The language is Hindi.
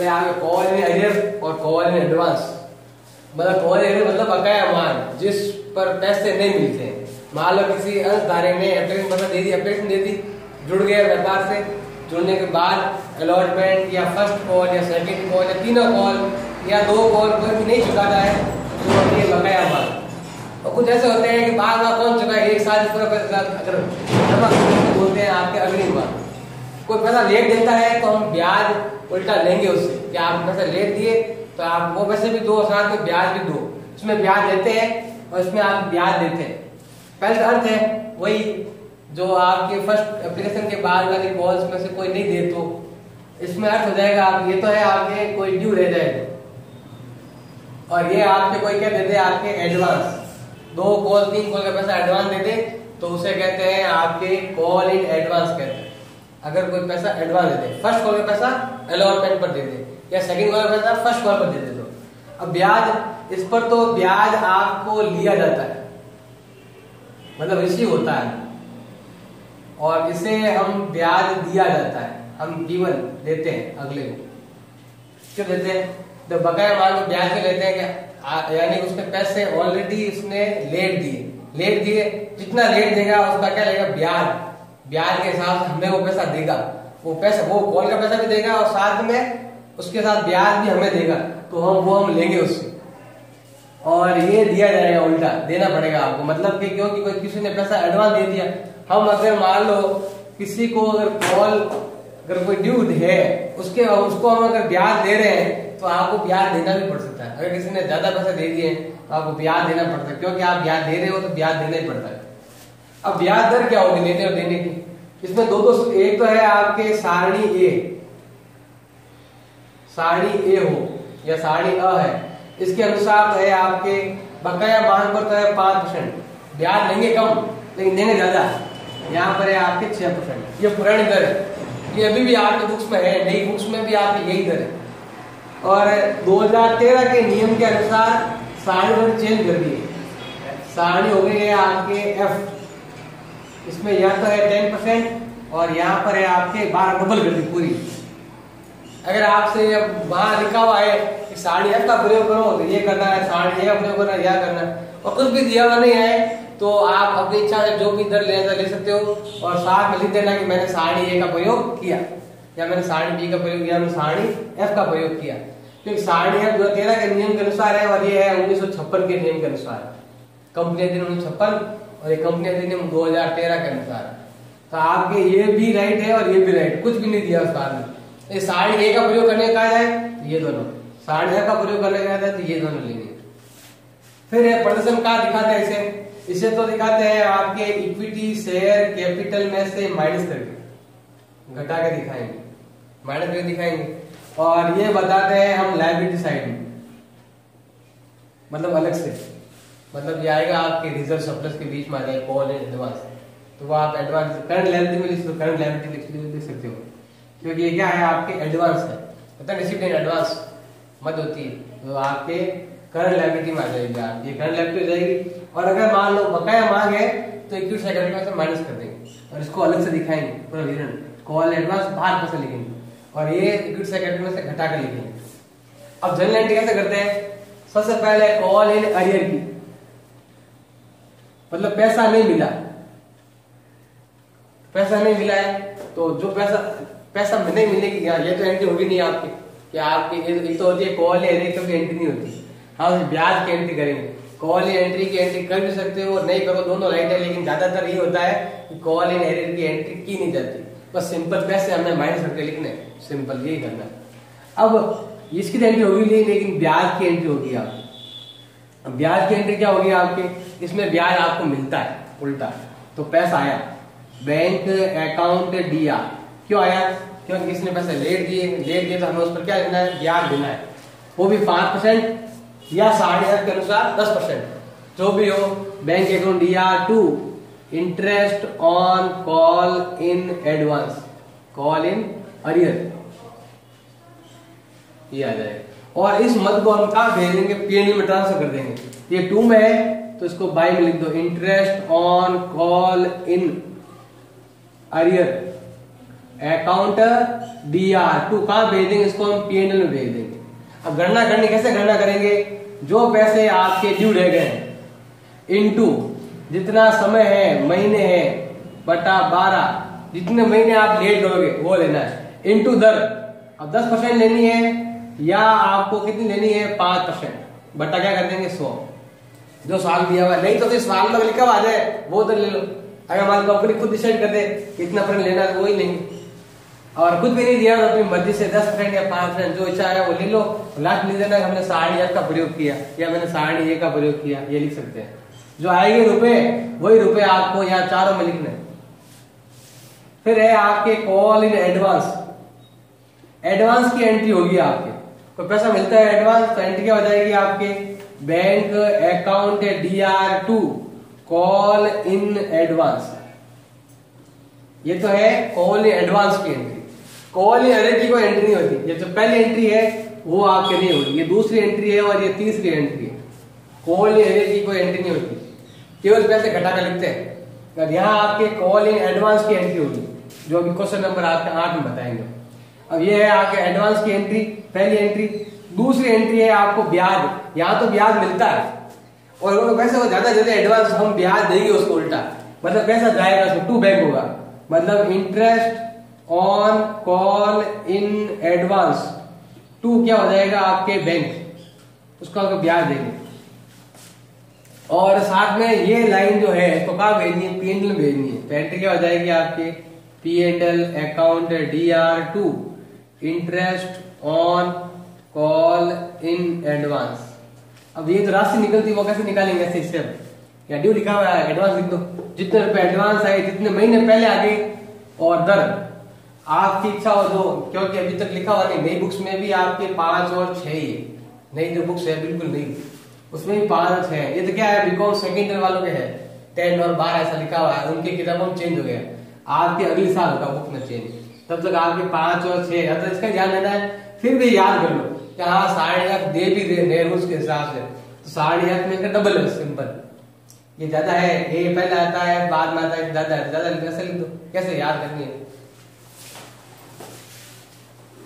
भाई आगे कॉल इन एरियर और कॉल इन एडवांस, मतलब कॉल एरियर मतलब बकाया मान जिस पर पैसे नहीं मिलते। मान लो किसी अर्जदारी ने एप्लीकेशन दे दी, जुड़ गया व्यापार से, जुड़ने के बाद अलॉटमेंट या फर्स्ट कॉल या सेकंड कॉल या तीनों कॉल या दो कॉल कोई भी नहीं चुकाता है तो अपने बकाया मान। और कुछ ऐसे होते हैं कि बार बार कौन चुका है, एक साल अगर बोलते हैं आपके अग्रिम मान, कोई पैसा लेट देता है तो हम ब्याज उल्टा लेंगे उससे कि आप पैसा लेट दिए तो आप वो पैसे भी दो और साथ में ब्याज भी दो, उसमें ब्याज लेते हैं और इसमें आप ब्याज देते हैं। पहला अर्थ है वही जो आपके फर्स्ट एप्लीकेशन के बाद वाली कॉल्स में से कोई नहीं दे तो इसमें अर्थ हो जाएगा आप ये तो है आपके कोई ड्यू रह जाएगा और ये आपके कोई क्या देते आपके एडवांस, दो कॉल तीन कॉल का पैसा एडवांस देते तो उसे कहते हैं आपके कॉल इन एडवांस कहते हैं। अगर कोई पैसा एडवांस दे दे, फर्स्ट कॉल का पैसा अलॉटमेंट पर दे दे या सेकंड कॉल का पैसा फर्स्ट कॉल पर दे दे दो, अब ब्याज इस पर तो ब्याज आपको लिया जाता है मतलब रिसीव होता है और इसे हम ब्याज दिया जाता है, हम गिवन देते हैं अगले को क्यों देते हैं तो बकाया माल को ब्याज में लेते हैं क्या, यानी उसके पैसे ऑलरेडी उसने लेट दिए जितना लेट देगा उसका क्या लेगा ब्याज, ब्याज के साथ हमें वो पैसा देगा, वो पैसा वो कॉल का पैसा भी देगा और साथ में उसके साथ ब्याज भी हमें देगा तो हम वो लेंगे उससे और ये दिया जाएगा उल्टा देना पड़ेगा आपको। मतलब कि क्योंकि कोई किसी ने पैसा एडवांस दे दिया, हम अगर मान लो किसी को अगर कॉल अगर कोई ड्यू है उसके उसको हम अगर ब्याज दे रहे हैं तो आपको ब्याज देना भी पड़ सकता है। अगर किसी ने ज्यादा पैसा दे दिए तो आपको ब्याज देना पड़ता है, क्योंकि आप ब्याज दे रहे हो तो ब्याज देना ही पड़ता है। अब ब्याज दर क्या होगी लेने और देने की, इसमें दो एक तो है आपके सारणी ए हो या सारणी अ है, इसके अनुसार है आपके बकाया मान पर तो है 5%, ब्याज लेंगे कम लेकिन देने ज्यादा, यहाँ पर है आपके 6%। ये पुरानी दर है, ये अभी भी आपके बुक्स में है, नई बुक्स में भी आपकी यही दर है और 2013 के नियम के अनुसार सारणी चेंज कर दी है, सारणी हो गई है आपके एफ, इसमें यहाँ तो है 10% और यहाँ पर है आपके 12 डबल कर दी पूरी। अगर आपसे वहां लिखा हुआ है कि साढ़े एफ का प्रयोग करो तो ये करना है, साढ़े ए का प्रयोग करना है यह करना है और कुछ भी दिया हुआ नहीं है तो आप अपनी इच्छा से जो भी दर लेना ले सकते हो और साथ में लिख देना कि मैंने साढ़े ए का प्रयोग किया या मैंने साढ़े बी का प्रयोग किया, मैंने साढ़े एफ का प्रयोग किया, क्योंकि साढ़े एफ 2013 के नियम के अनुसार है और ये है 1956 के नियम के अनुसार, कंपनी अधिनियम 1956 और ये कंपनी अधिनियम 2013 के अनुसार। तो आपके ये भी राइट है और ये भी राइट, कुछ भी नहीं दिया उसका में। ये साढ़े ए का प्रयोग करने का है ये दोनों, साढ़े ए का प्रयोग करने का है तो ये दोनों लेंगे। फिर ये प्रदर्शन का दिखाते हैं इसे तो दिखाते हैं आपके इक्विटी शेयर कैपिटल में से माइनस करके घटा के दिखाएंगे, माइनस करके दिखाएंगे और ये बताते हैं हम लायबिलिटी साइड में, मतलब अलग से, मतलब ये आएगा आपके रिजर्व सरप्लस के बीच में आ जाएगा कॉल एंड एडवांस, तो वो आप एडवांस करंट लायबिलिटी में लिख सकते हो क्योंकि ये क्या है आपके एडवांस है, मतलब रिसीप्ट एंड एडवांस मत होती है तो आपके करंट लायबिलिटी में आ जाएगी, आप ये करंट लायबिलिटी हो जाएगी। और अगर मान लो बकाया मांग है तो इक्विटी सेकंड में से माइनस कर देंगे और इसको अलग से दिखाएंगे पूरा विवरण, कॉल एडवांस 5% लिखेंगे और ये इक्विटी सेकंड में से घटा कर लिखेंगे। अब जनरल एंट्री कैसे करते हैं, सबसे पहले कॉल इन एरियर की मतलब पैसा नहीं मिला, पैसा नहीं मिला है तो जो पैसा नहीं मिलने की ये तो एंट्री होगी नहीं आपकी, कि आपकी ये तो होती है कॉल एरियर तो एंट्री नहीं होती, हाँ ब्याज की एंट्री करेंगे। कॉल एंट्री की एंट्री कर भी सकते हो और नहीं करो, दोनों राइट है, लेकिन ज्यादातर ये होता है कि कॉल इन एरियर की एंट्री की नहीं जाती, बस सिंपल पैसे हमने माइनस करके लिखने, सिंपल यही करना। अब इसकी तो एंट्री होगी नहीं लेकिन ब्याज की एंट्री होगी आपकी। अब ब्याज की एंट्री क्या होगी आपकी, इसमें ब्याज आपको मिलता है उल्टा, तो पैसा आया बैंक अकाउंट दिया, क्यों आया क्योंकि किसने पैसे लेट दिए तो हमें उस पर क्या लिखना है ब्याज देना है, वो भी 5% या साढ़े के अनुसार 10% जो भी हो। बैंक अकाउंट दिया to interest on call in advance, call in arrear ये आ जाएगा और इस मद को हम कहा भेज देंगे पीएनएल में ट्रांसफर कर देंगे, ये टू में है तो इसको बाई में लिख दो interest on call in arrear account DR 2 कहा भेज देंगे, इसको हम P&L में भेज देंगे। अब गणना करने कैसे गणना करेंगे, जो पैसे आपके ड्यू रह गए इनटू जितना समय है महीने है बटा 12, जितने महीने आप लेट करोगे वो लेना है इनटू दर। अब 10% लेनी है या आपको कितनी लेनी है 5% बटा क्या कर देंगे 100, जो साल दिया हुआ है। नहीं तो साल में लिखा हुआ आ जाए वो तो ले लो, अगर हमारी कंपनी खुद डिसाइड कर दे कितना परसेंट लेना है वही लेंगे, और कुछ भी नहीं दिया अपनी मर्जी से 10% या 5% जो इच्छा है वो ले लो। लास्ट लिख देना हमने सारणी का प्रयोग किया या मैंने सारणी का प्रयोग किया, ये लिख सकते हैं। जो आएंगे रुपए वही रुपए आपको यहाँ चारों में लिखना है। फिर है आपके कॉल इन एडवांस, एडवांस की एंट्री होगी आपके, कोई पैसा मिलता है एडवांस तो एंट्री क्या हो जाएगी आपके bank account DR 2 call in advance. ये तो है कॉल इन एडवांस की एंट्री। कॉल इन अरे की कोई एंट्री नहीं होती, ये जो पहली एंट्री है वो आपके नहीं होती, ये दूसरी एंट्री है और ये तीसरी एंट्री है। कॉल इन अरे की कोई एंट्री नहीं होती, केवल पैसे घटा कर लिखते हैं। अब यहाँ आपके कॉल इन एडवांस की एंट्री होगी जो अभी क्वेश्चन नंबर आपके 8 में बताएंगे। अब ये है आपके एडवांस की एंट्री, पहली एंट्री। दूसरी एंट्री है आपको ब्याज, यहाँ तो ब्याज मिलता है और पैसे वो ज्यादा ज्यादा एडवांस हम ब्याज देंगे उसको उल्टा, मतलब पैसा जाएगा उसको टू बैक होगा, मतलब interest on call in advance to क्या हो जाएगा आपके बैंक, उसका आपको ब्याज देंगे। और साथ में ये लाइन जो है इसको कहाँ भेजनी है, P&L भेजनी है। तो एंट्री क्या हो जाएगी आपके P&L account DR 2 interest on call in advance. अब ये तो राशि निकलती वो कैसे निकालेंगे, ऐसे स्टेप या ड्यू लिखा हुआ है एडवांस लिख दो, जितने रुपए एडवांस आए जितने महीने पहले आ गए, और दर आपकी इच्छा हो जो, क्योंकि अभी तक लिखा हुआ नहीं, नई बुक्स में भी आपके 5 और 6 ही है, नई जो बुक्स है बिल्कुल नई उसमें भी 5 और 6 है। ये तो क्या है बीकॉम सेकेंड ईयर वालों के है 10 और 12 ऐसा लिखा हुआ है, उनकी किताबों में चेंज हो गया, आपके अगले साल का बुक में चेंज, तब तक आपके 5 और 6 है, इसका ध्यान देना है। फिर भी याद कर लो यहाँ साढ़े दे भी दे रूल्स के हिसाब से, तो साढ़े में डबल है सिंपल, ये ज्यादा है ये पहले आता है बाद में आता है ज्यादा है, ज्यादा कैसे लिख दो, कैसे याद करनी है।